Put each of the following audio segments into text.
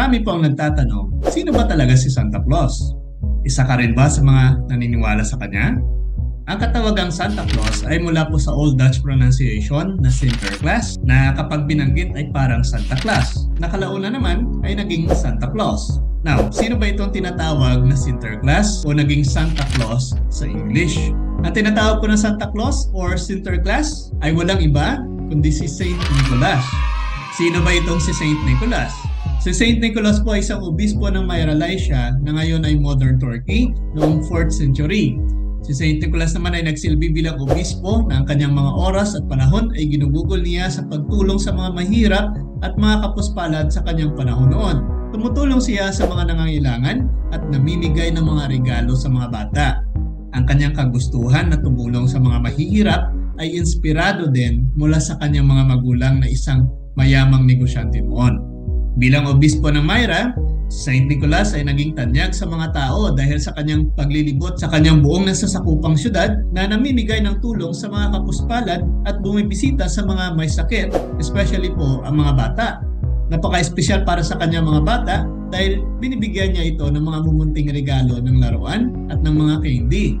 Marami po ang nagtatanong, sino ba talaga si Santa Claus? Isa ka rin ba sa mga naniniwala sa kanya? Ang katawagang Santa Claus ay mula po sa Old Dutch pronunciation na Sinterklaas na kapag binanggit ay parang Santa Claus. Nakalauna naman ay naging Santa Claus. Now, sino ba itong tinatawag na Sinterklaas o naging Santa Claus sa English? Ang tinatawag po na Santa Claus or Sinterklaas ay walang iba kundi si Saint Nicholas. Sino ba itong si Saint Nicholas? Si Saint Nicholas po ay isang obispo ng Myra Lycia na ngayon ay modern Turkey noong 4th century. Si Saint Nicholas naman ay nagsilbi bilang obispo na ang kanyang mga oras at panahon ay ginugugol niya sa pagtulong sa mga mahirap at mga kapuspalad sa kanyang panahon noon. Tumutulong siya sa mga nangangailangan at namimigay ng mga regalo sa mga bata. Ang kanyang kagustuhan na tumulong sa mga mahihirap ay inspirado din mula sa kanyang mga magulang na isang mayamang negosyante noon. Bilang obispo ng Myra, Saint Nicholas ay naging tanyag sa mga tao dahil sa kanyang paglilibot sa kanyang buong nasasakupang syudad na namimigay ng tulong sa mga kapuspalad at bumibisita sa mga may sakit, especially po ang mga bata. Napaka-espesyal para sa kanyang mga bata dahil binibigyan niya ito ng mga mumunting regalo ng laruan at ng mga candy.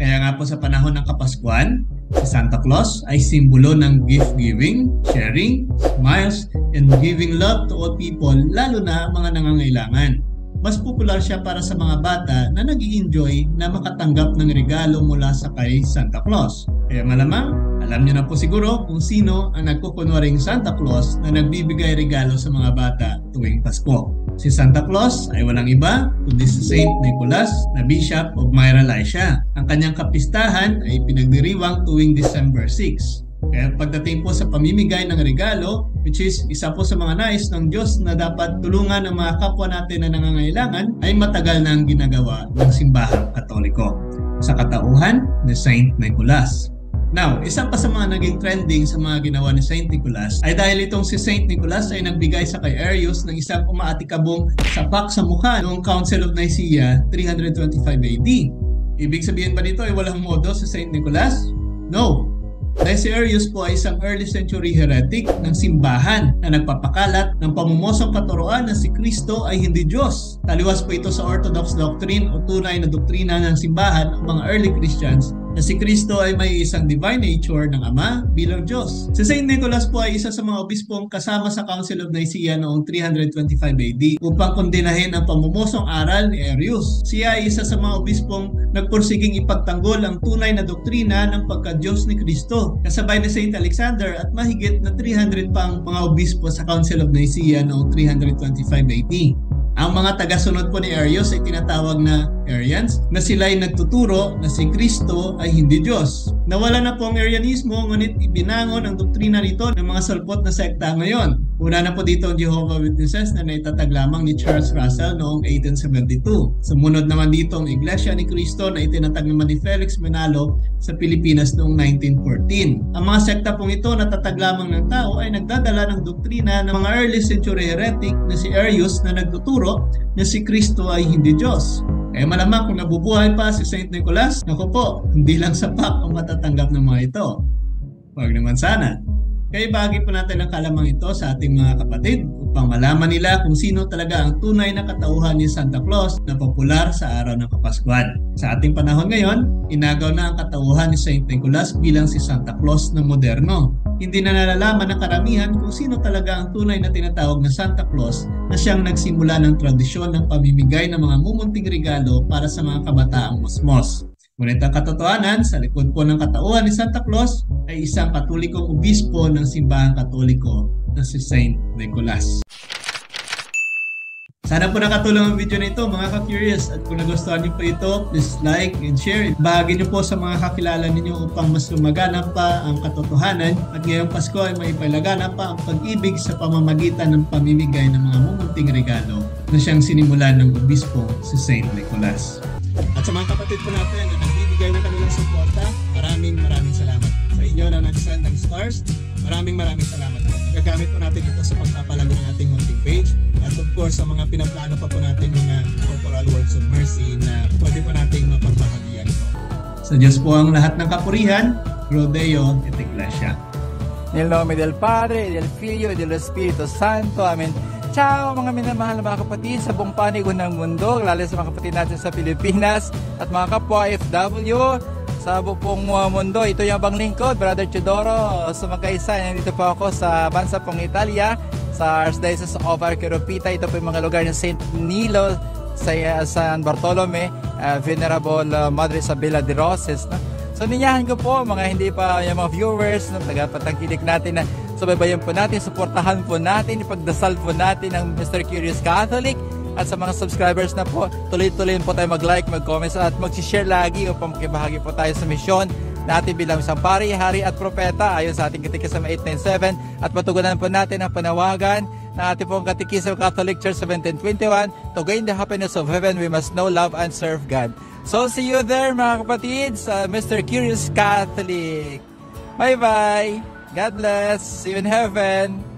Kaya nga po sa panahon ng Kapaskuhan, si Santa Claus ay simbolo ng gift-giving, sharing, smiles, and giving love to all people, lalo na mga nangangailangan. Mas popular siya para sa mga bata na nag-i-enjoy na makatanggap ng regalo mula sa kay Santa Claus. Kaya malamang, alam niyo na po siguro kung sino ang nagkukunwaring Santa Claus na nagbibigay regalo sa mga bata tuwing Pasko. Si Santa Claus ay walang iba kundi si Saint Nicholas na Bishop of Myra Lycia. Ang kanyang kapistahan ay pinagdiriwang tuwing December 6. Kaya pagdating po sa pamimigay ng regalo, which is isa po sa mga nais ng Diyos na dapat tulungan ang mga kapwa natin na nangangailangan, ay matagal na ang ginagawa ng simbahang Katoliko sa katauhan ni Saint Nicholas. Now, isa pa sa mga naging trending sa mga ginawa ni Saint Nicholas ay dahil itong si Saint Nicholas ay nagbigay sa kay Arius ng isang umaatikabong sapak sa mukha noong Council of Nicaea 325 AD. Ibig sabihin ba nito ay walang modo si Saint Nicholas? No! Dahil si Arius po ay isang early century heretic ng simbahan na nagpapakalat ng pamumosong katuroan na si Kristo ay hindi Diyos. Taliwas po ito sa orthodox doctrine o tunay na doktrina ng simbahan ng mga early Christians na si Kristo ay may isang divine nature ng Ama bilang Diyos. Si Saint Nicholas po ay isa sa mga obispong kasama sa Council of Nicaea noong 325 AD upang kondinahin ang pamumosong aral ni Arius. Siya ay isa sa mga obispong nagpursiging ipagtanggol ang tunay na doktrina ng pagka-Diyos ni Kristo, kasabay ni Saint Alexander at mahigit na 300 pang mga obispo sa Council of Nicaea noong 325 AD. Ang mga tagasunod po ni Arius ay tinatawag na Arians na sila ay nagtuturo na si Kristo ay hindi Diyos. Nawala na po ang Arianismo ngunit ibinangon ang doktrina nito ng mga salpot na sekta ngayon. Una na po dito ang Jehovah Witnesses na naitatag lamang ni Charles Russell noong 1872. Sumunod naman dito ang Iglesia ni Kristo na itinatag naman ni Felix Menalo sa Pilipinas noong 1914. Ang mga sekta pong ito na tatag lamang ng tao ay nagdadala ng doktrina ng mga early century heretic na si Arius na nagtuturo na si Kristo ay hindi Diyos. Kaya malamang kung nabubuhay pa si Saint Nicholas, naku po, hindi lang sapak ang matatanggap ng mga ito. Huwag naman sana. Kaya ibahagi po natin ang kalamang ito sa ating mga kapatid upang malaman nila kung sino talaga ang tunay na katauhan ni Santa Claus na popular sa araw ng Kapaskuhan. Sa ating panahon ngayon, inagaw na ang katauhan ni Saint Nicholas bilang si Santa Claus na moderno. Hindi na nalalaman ng karamihan kung sino talaga ang tunay na tinatawag na Santa Claus na siyang nagsimula ng tradisyon ng pamimigay ng mga mumunting regalo para sa mga kabataang mosmos. Ngunit ang katotohanan, sa likod po ng katauhan ni Santa Claus ay isang katolikong obispo ng simbahang katoliko na si Saint Nicholas. Sana po nakatulong ang video na ito mga ka-curious, at kung nagustuhan niyo po ito, please like and share. Ibahagi niyo po sa mga kakilala ninyo upang mas lumaganap pa ang katotohanan at ngayong Pasko ay maipalaganap pa ang pag-ibig sa pamamagitan ng pamimigay ng mga mumunting regalo na siyang sinimulan ng obispo si Saint Nicholas. At sa mga kapatid po natin na nagbibigay ng kanilang suporta, maraming salamat. Sa inyo na nag-send ng stars, maraming salamat. Gagamit po natin ito sa pagpapalago ng ating munting page at of course sa mga pinaplano pa po natin mga corporal works of mercy na pwede po nating mapagbahagian po. Sa Diyos po ang lahat ng kapurihan, Rodeo et Iglesia. Nel nome del Padre, del Figlio, e dello Spirito Santo. Amen. Ciao mga minamahal na mga kapatid sa buong panig ng mundo, lalo sa mga kapatid natin sa Pilipinas at mga kapwa FW sa buong mundo. Ito yung abang lingkod, Brother Tudoro, sa magkaisa. Nandito po ako sa bansa pong Italia, sa Archdiocese of Archiropita. Ito po yung mga lugar ng St. Nilo, San Bartolome, Venerable Madre Sabella de Roses. No? So ninyahan ko po mga hindi pa yung mga viewers, no? Tagapatangkilik natin na sabaybayan po natin, suportahan po natin, ipagdasal po natin ang Mr. Curious Catholic. At sa mga subscribers na po, tuloy-tuloy po tayo mag-like, mag-comment at mag-share lagi upang makibahagi po tayo sa misyon natin bilang isang pari, hari at propeta ayon sa ating katikisang 897 at patugunan po natin ang panawagan na ating pong katikisang Catholic Church 1721. To gain the happiness of heaven, we must know, love, and serve God. So see you there mga kapatid sa Mr. Curious Catholic. Bye-bye! God bless. See you in heaven.